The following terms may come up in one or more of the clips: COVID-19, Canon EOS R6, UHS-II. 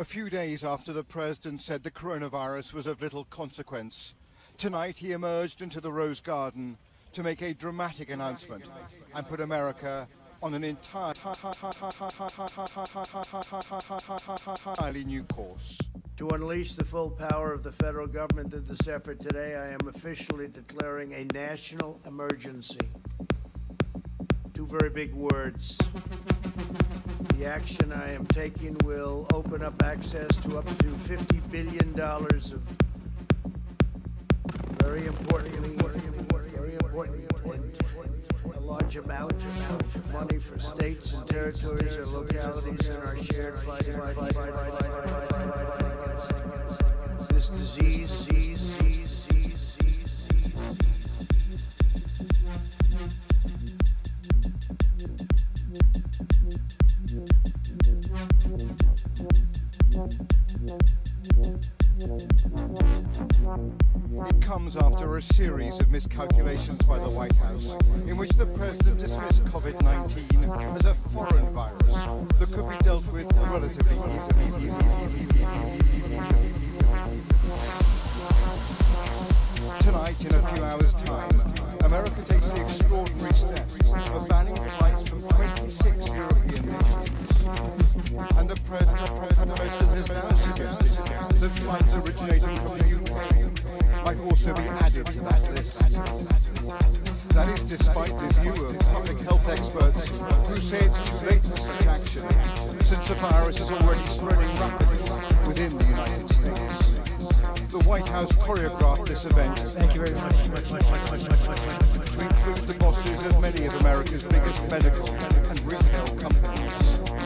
a few days after the president said the coronavirus was of little consequence. Tonight he emerged into the Rose Garden to make a dramatic announcement and put America on an entirely new course. To unleash the full power of the federal government in this effort today, I am officially declaring a national emergency. Two very big words. The action I am taking will open up access to up to $50 billion of very important, a large amount of money for states and territories or localities in our shared fight against this disease. It comes after a series of miscalculations by the White House, in which the president dismissed COVID-19 as a foreign virus that could be dealt with relatively easily. Tonight, in a few hours' time, America takes the extraordinary step of banning flights from 26 European nations. And the president has now suggested that flights originating from the UK might also be added to that list. That is despite the view of public health experts who say it's too late for such action, since the virus is already spreading rapidly within the United States. The White House choreographed this event. Thank you very much. To include the bosses of many of America's biggest medical and retail companies.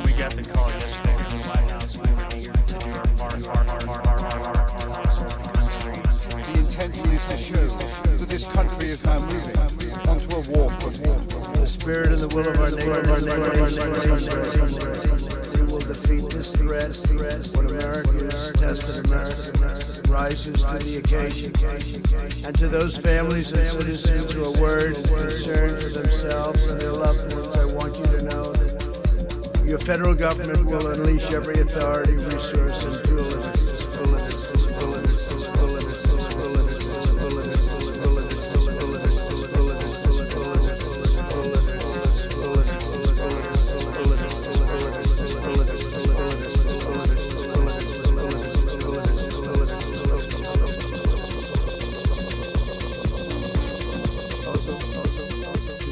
We got the call yesterday from the White House. We were here to do our part. The intention is to show that this country is now moving onto a war for war. The spirit and the will of our neighbors. Will defeat this threat when America is tested and rises to the occasion. And to those families and citizens who are worried and concerned for themselves and their loved ones, I want you to know that your federal government will unleash every authority, resource, and tool at its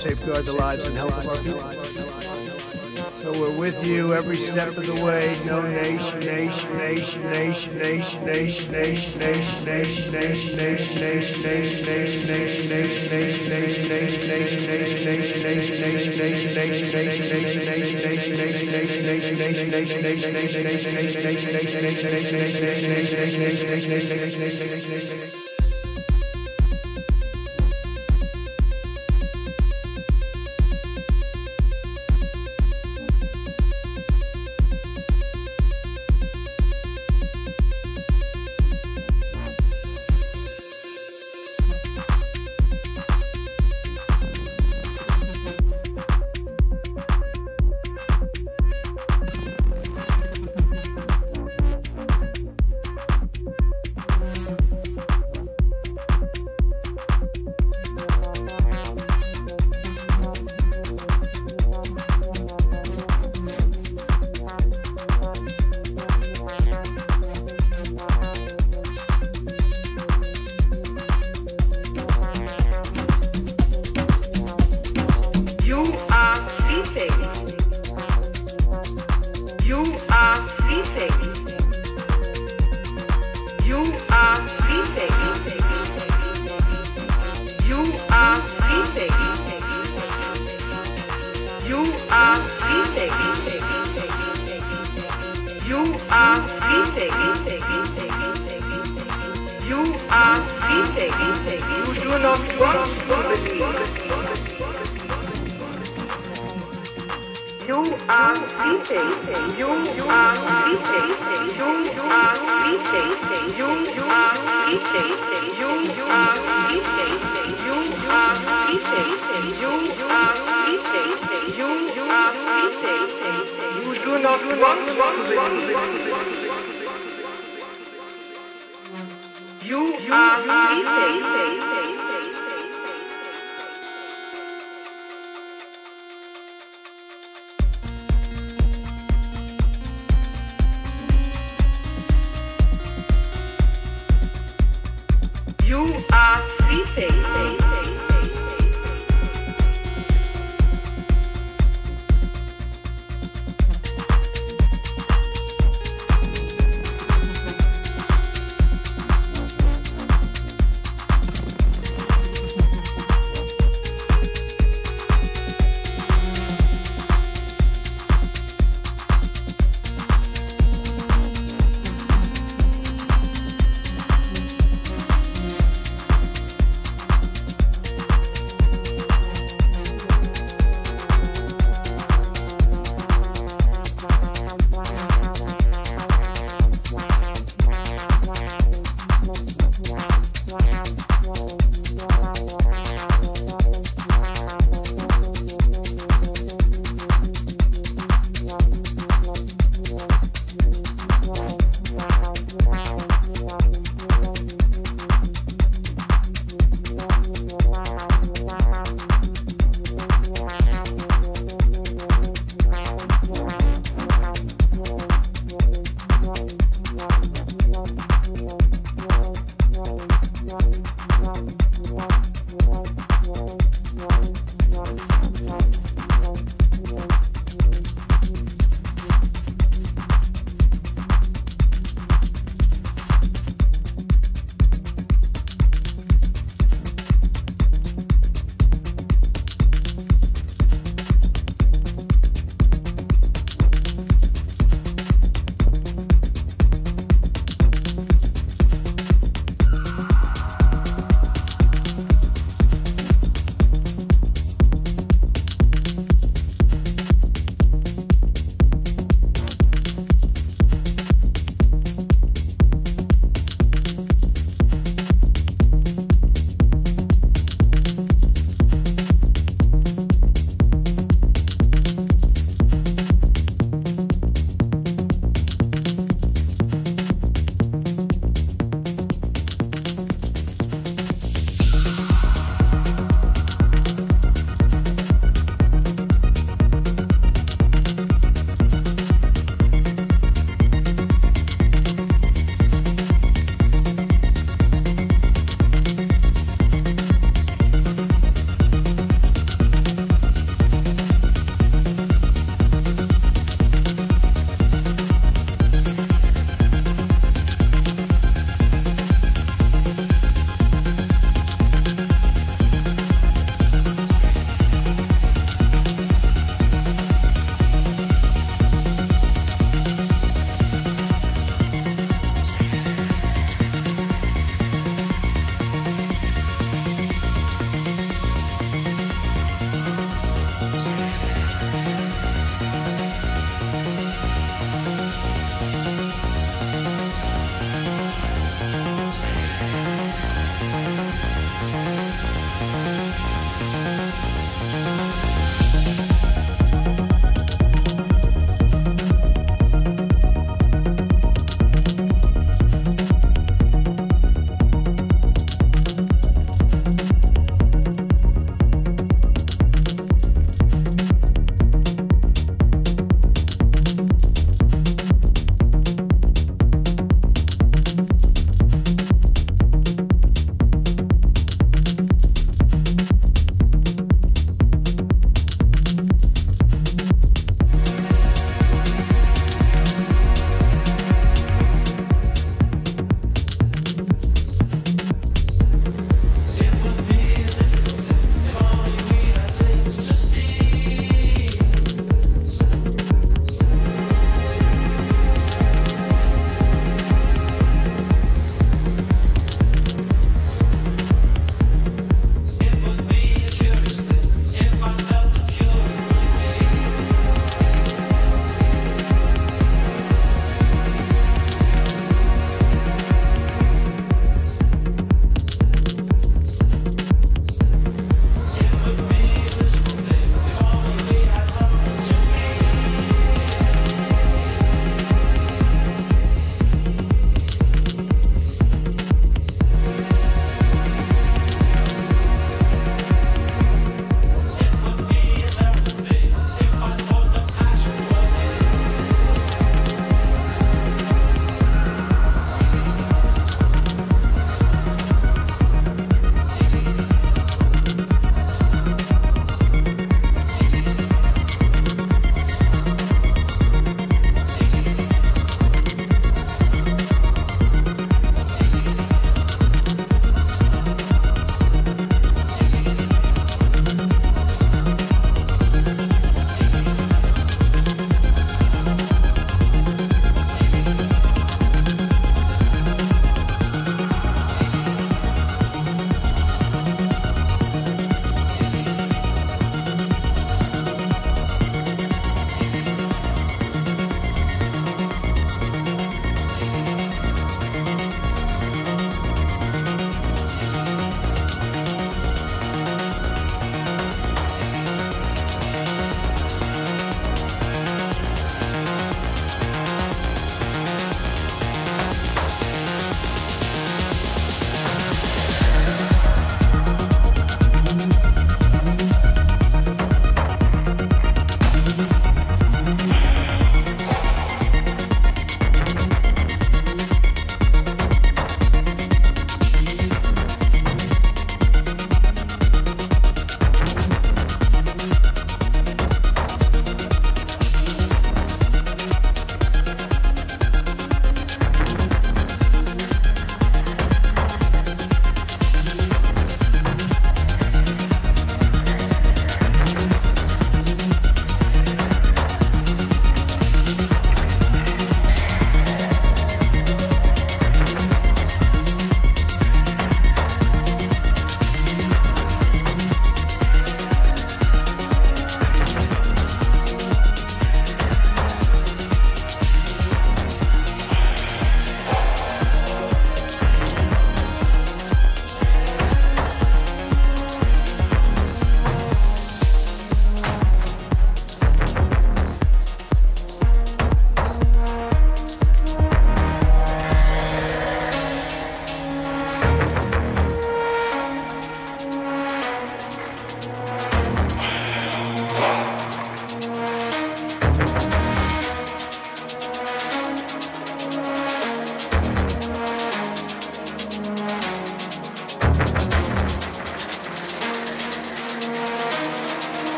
safeguard the lives and health of our people. So we're with you every step of the way. No nation. You do not want to believe. You are sleeping. You are sleeping. You are sleeping. You are sleeping. You are sleeping. You are sleeping. You are sleeping. You are sleeping. You do not want to believe.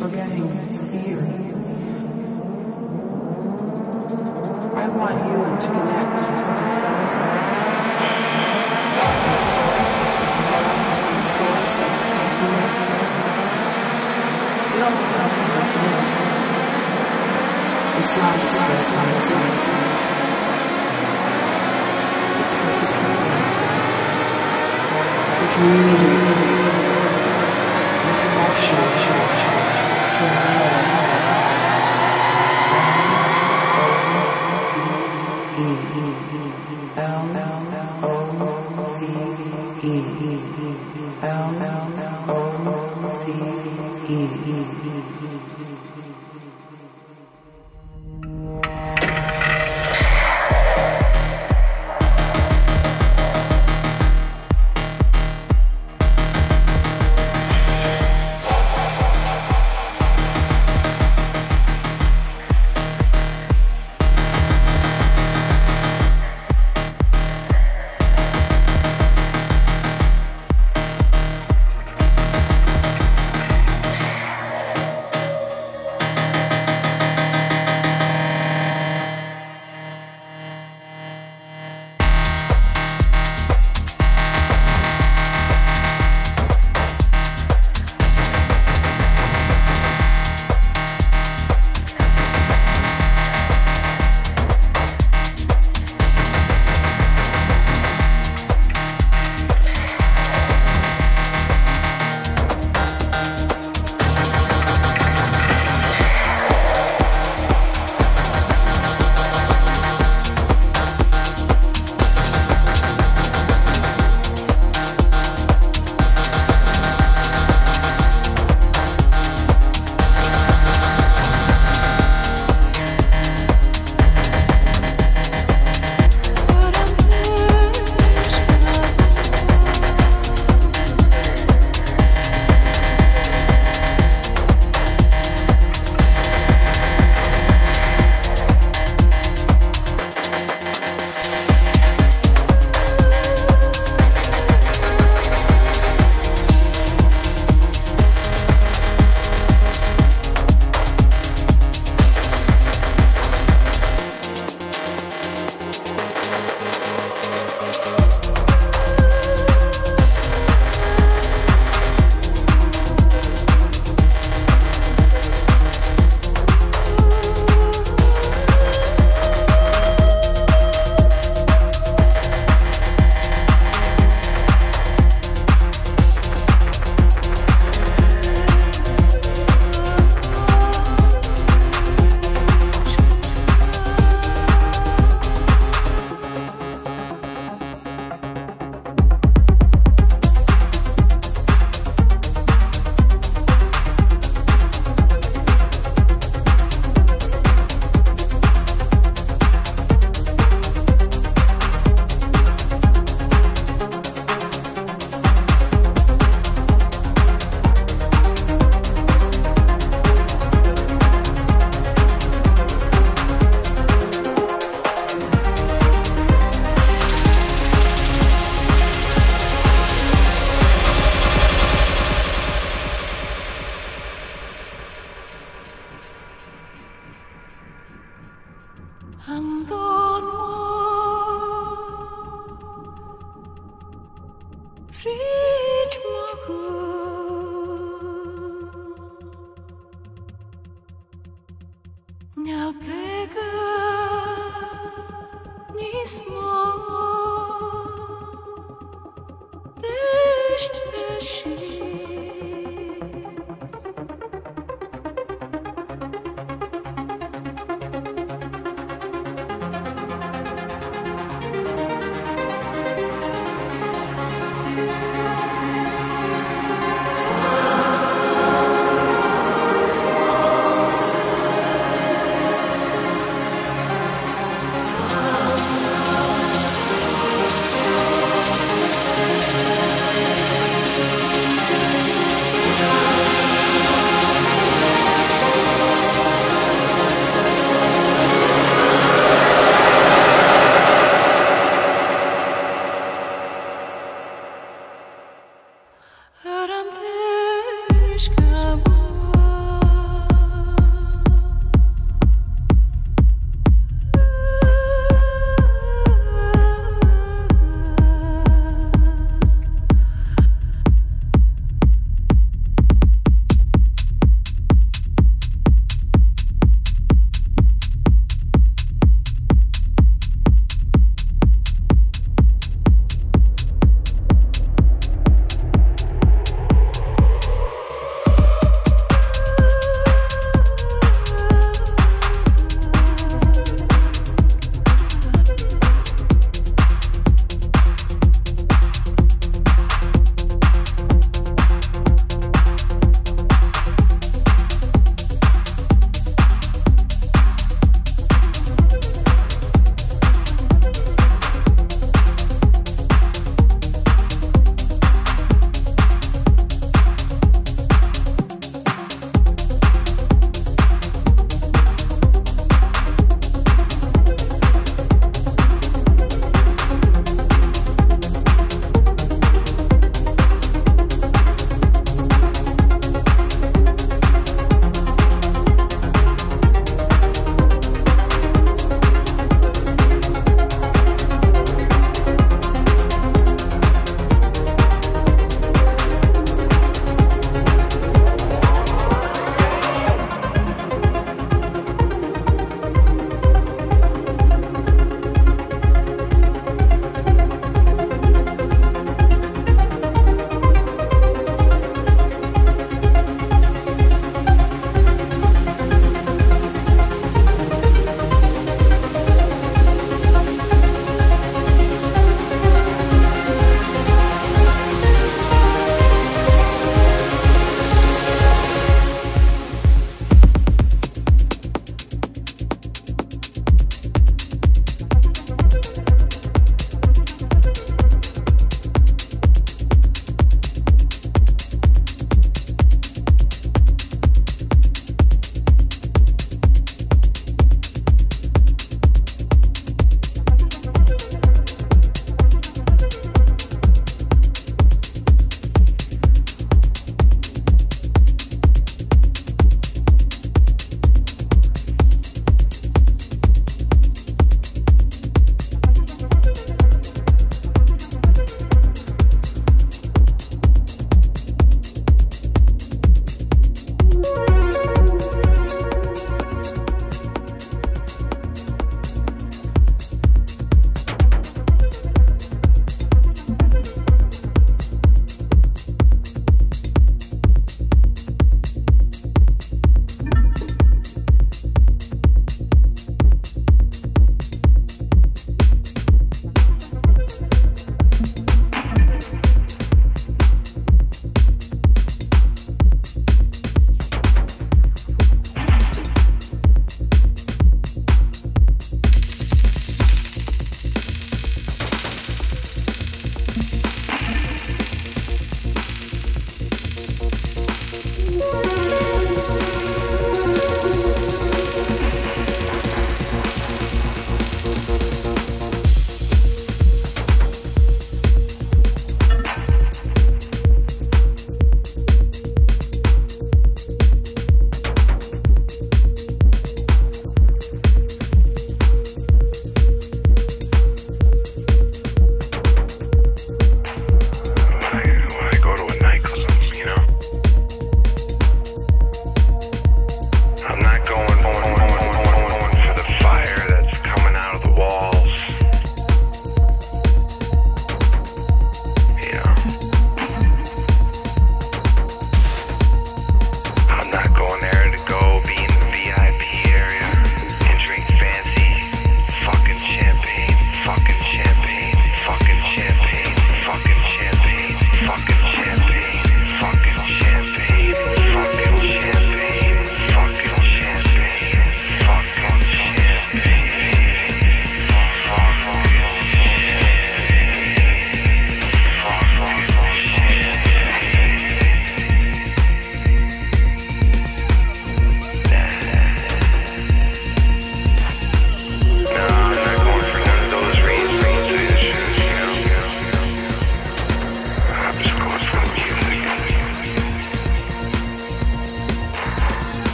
forgetting fear. I want you to connect to the source.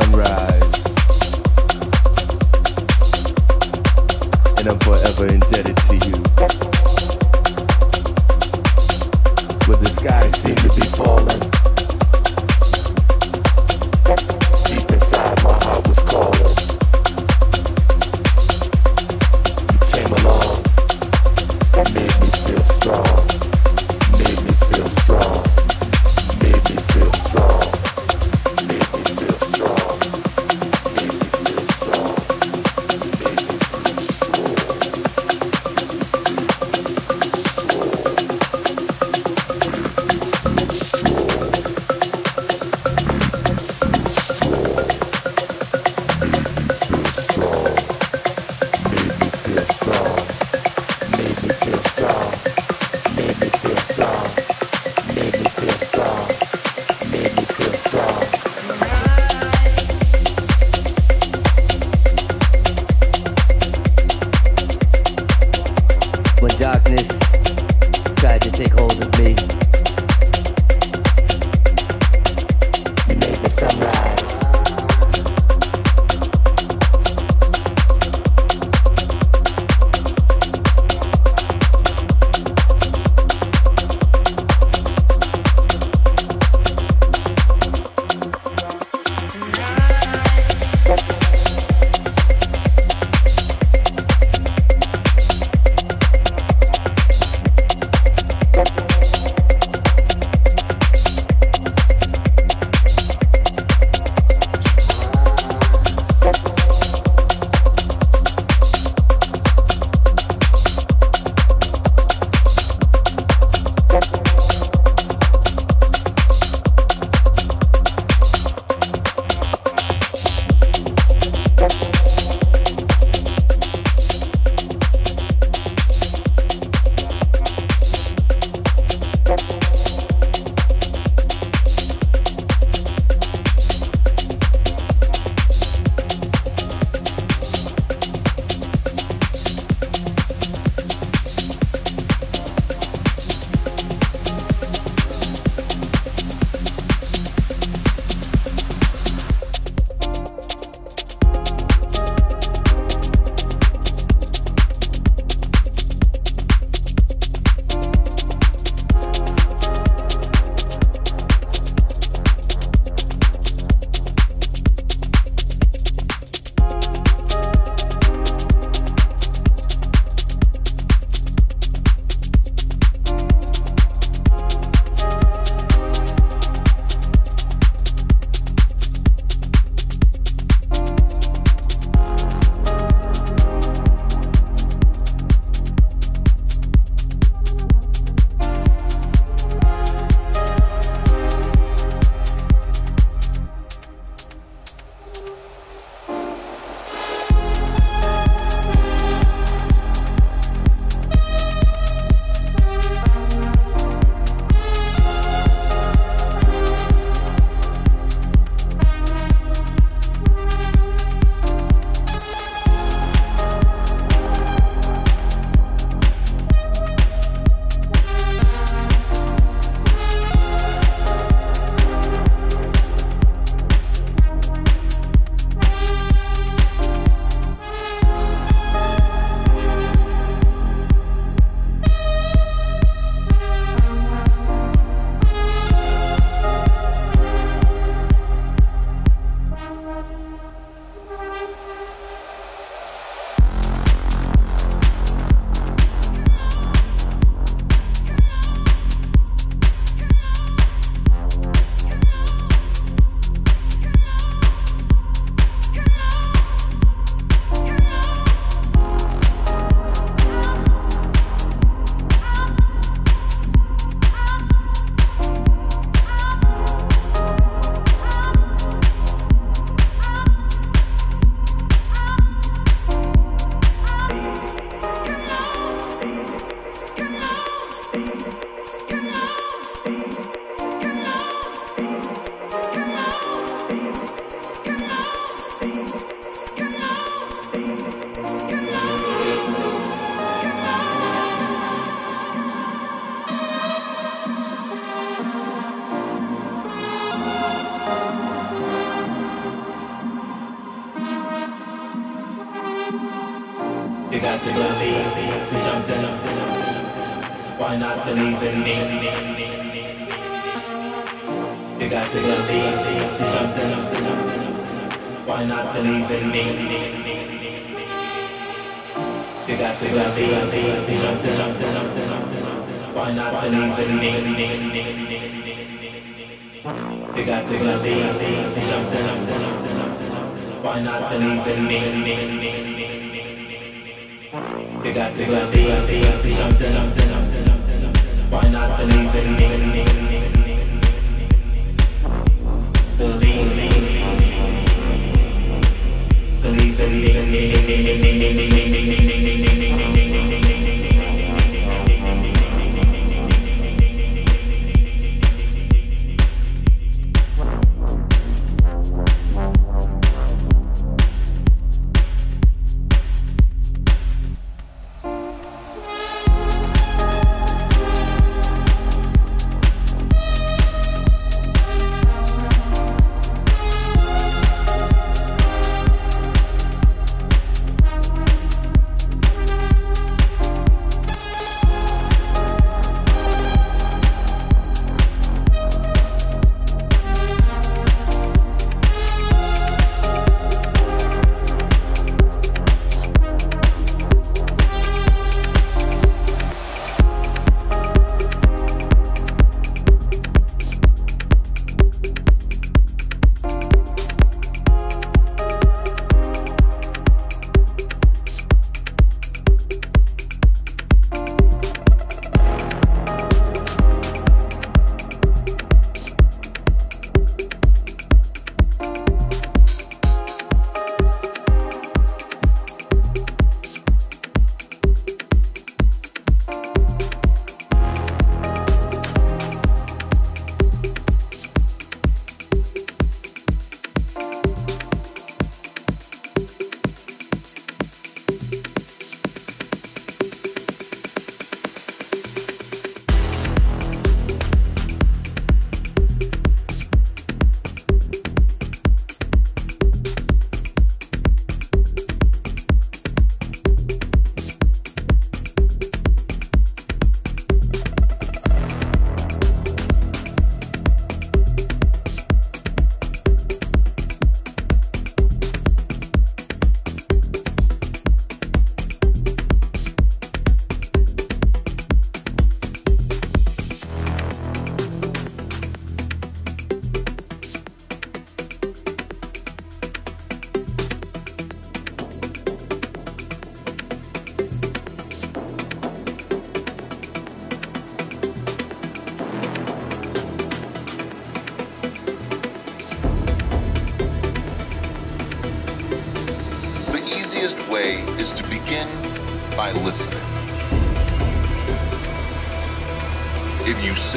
sunrise, and I'm forever indebted to you. But the skies seem to be falling, deep inside my heart was calling. You came along, made me feel strong, made me feel strong, made me feel strong. You got to believe in something. Why not believe in me? You got to believe in something. Why not believe in me? You got to believe in something. Why not believe in me? You got to believe in something. Why not believe in me? You got to believe something. Why not believe in me? Believe in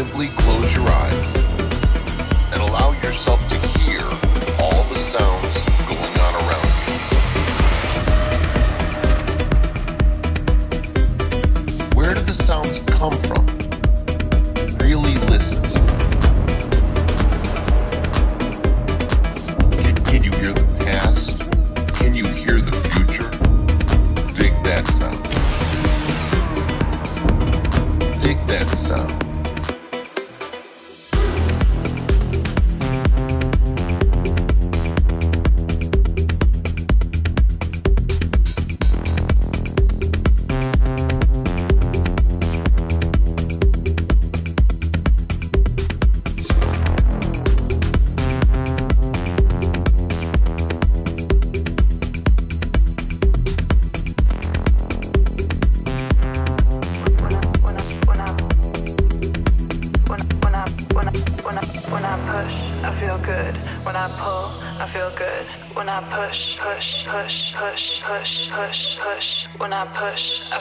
Simply close your eyes and allow yourself to hear all the sounds going on around you. Where do the sounds come from? Really listen. Can you hear the past? Can you hear the future? Dig that sound. Dig that sound. When I push, I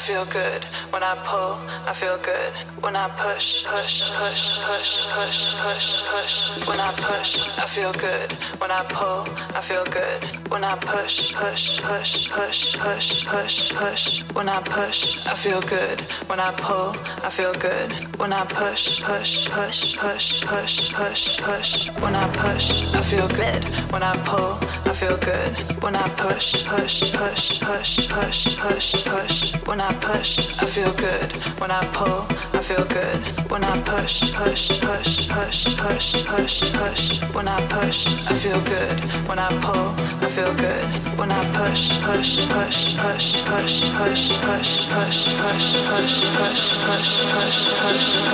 feel good. When I pull, I feel good when I push, push, push, push, push, push, push. When I push, I feel good. When I pull, I feel good. When I push, push, push, push, push, push, push. When I push, I feel good. When I pull, I feel good. When I push, push, push, push, push, push, push, push, push, push, push, push, push, push, push, push, push, push, push, push,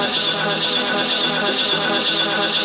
push, push, push, push, push.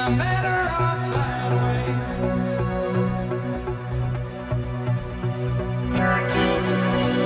I'm better off that way. God, can you see?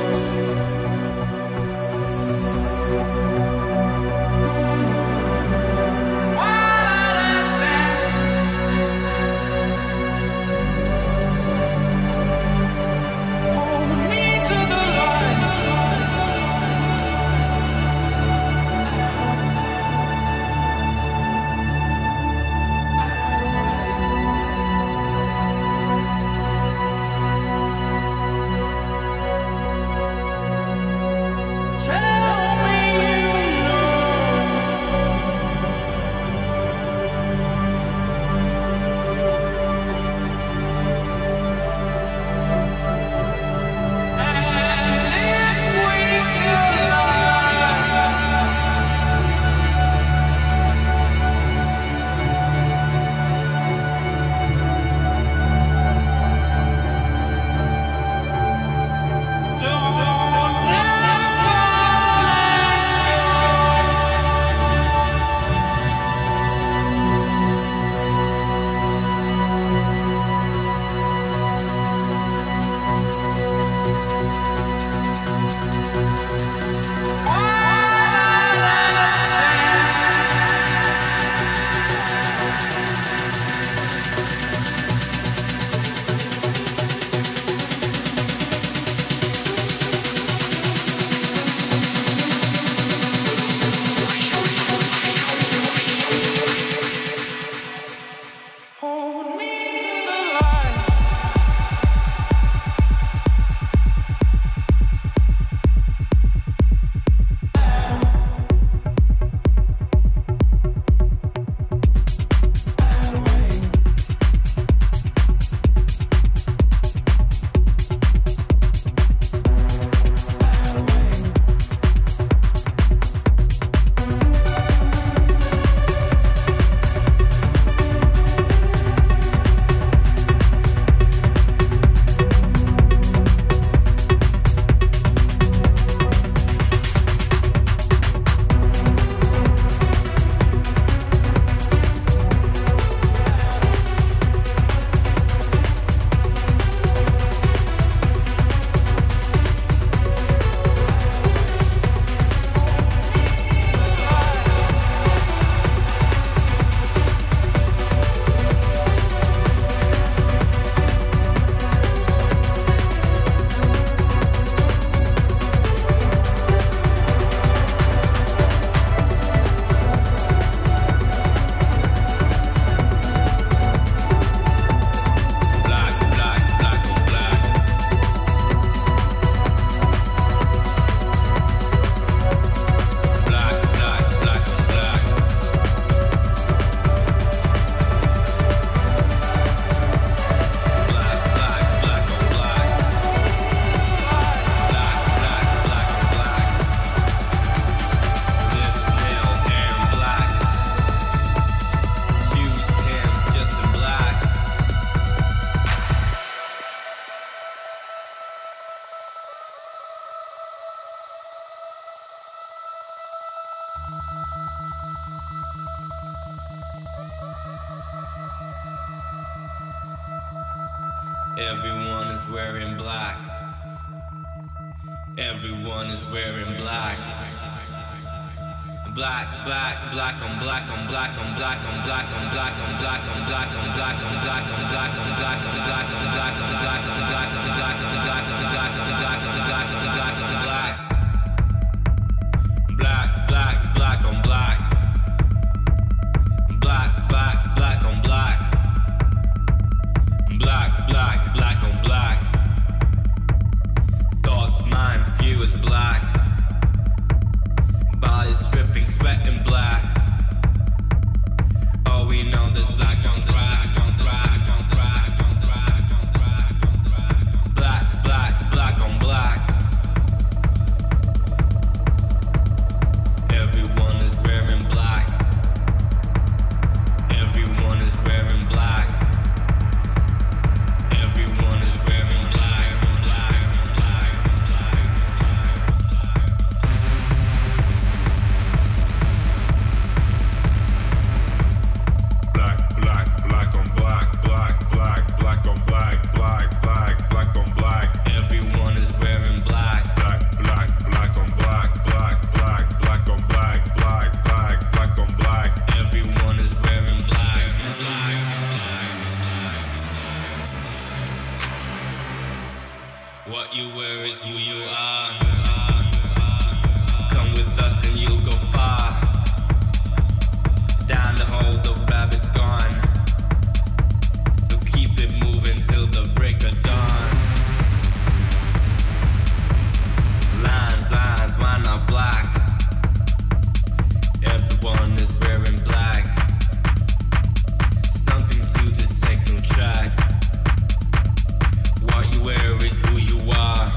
Everyone is wearing black. Everyone is wearing black. Black, black, black on black on black on black on black on black on black on black on black on black on black on black on black on black on black on black on black on black on black on black on black on black on black. Black, black, black on black. Black, black, black on black. Black, black, black on black. Thoughts, minds, view is black. Bodies dripping, sweat and black. Oh, we know this black don't thrive, don't thrive, don't thrive, don't thrive, don't thrive, don't thrive. Black, black, black on black. Everyone is wearing black. Everyone is wearing black. Black. What you wear is who you are. Come with us and you'll go far. Down the hole, the rabbit's gone. So keep it moving till the break of dawn. Lines, lines, why not black? Everyone is wearing black. Something to this techno track. What you wear is who you are.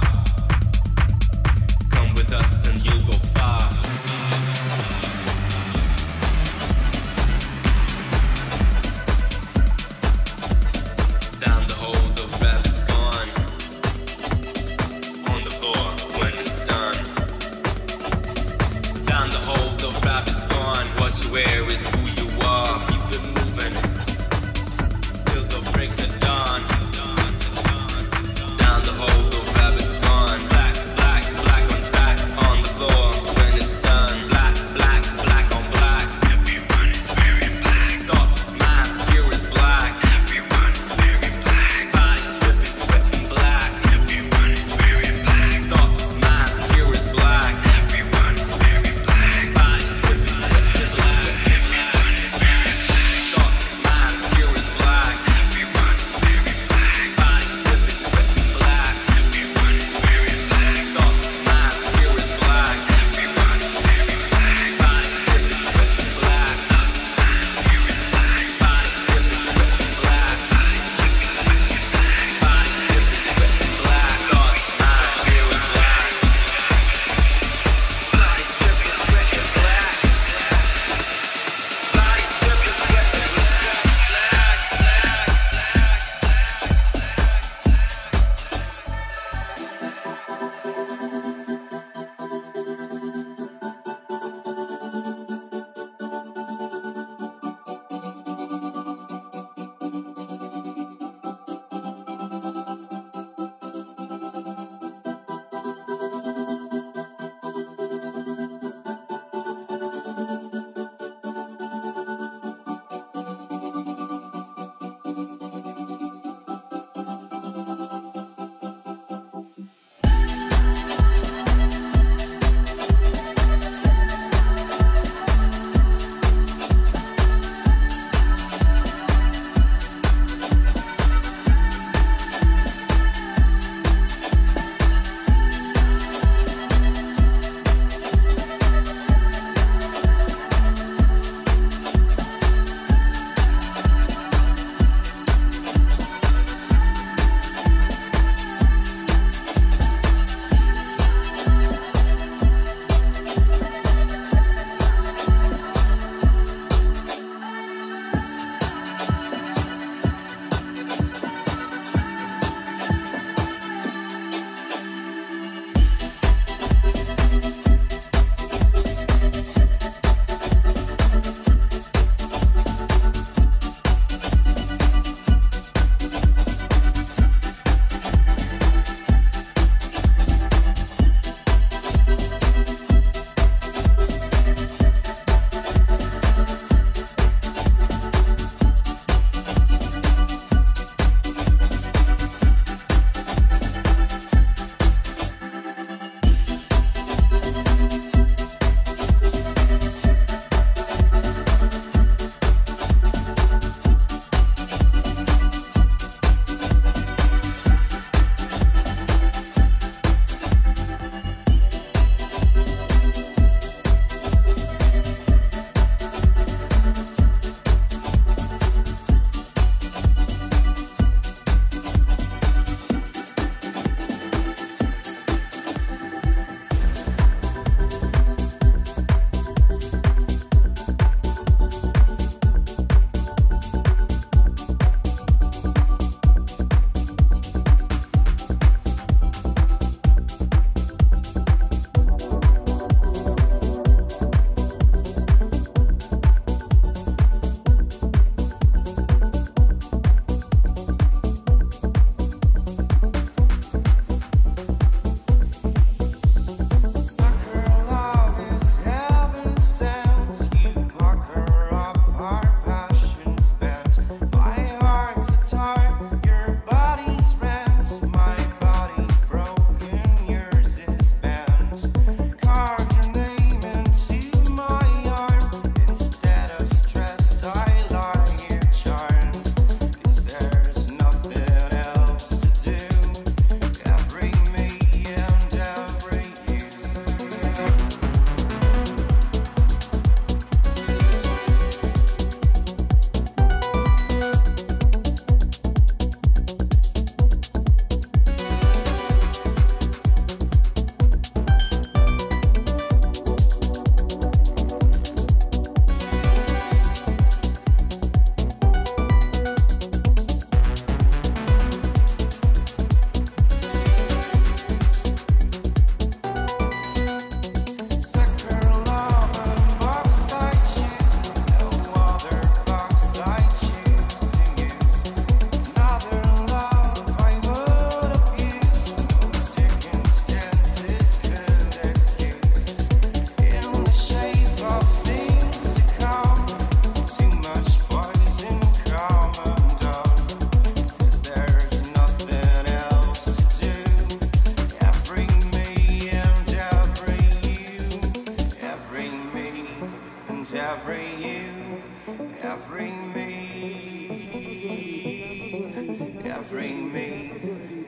every me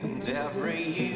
and every you,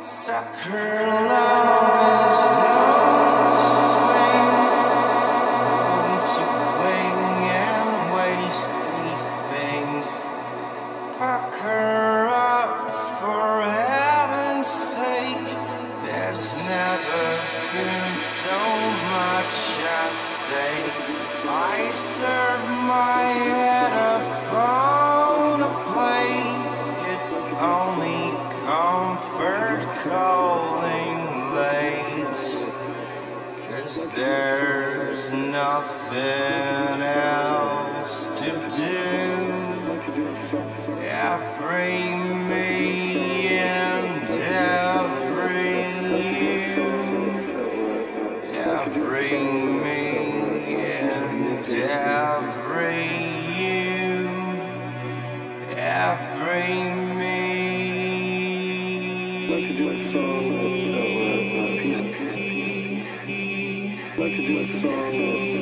Sucker love is there's nothing else to do. Every me and every you, every me and every you, every me. I'd like to do a song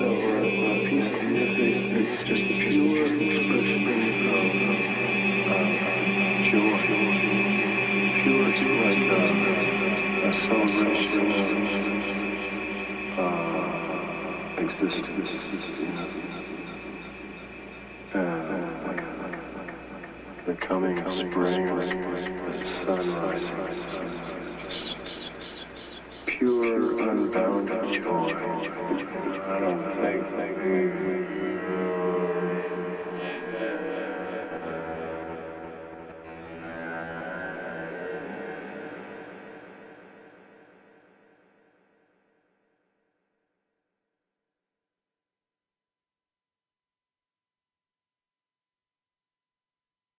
over a piece of music that's just pure expression of joy. Pure is like a celebration of existence, you know, like the coming of spring, the sunrise. Pure, unbound joy. I don't think.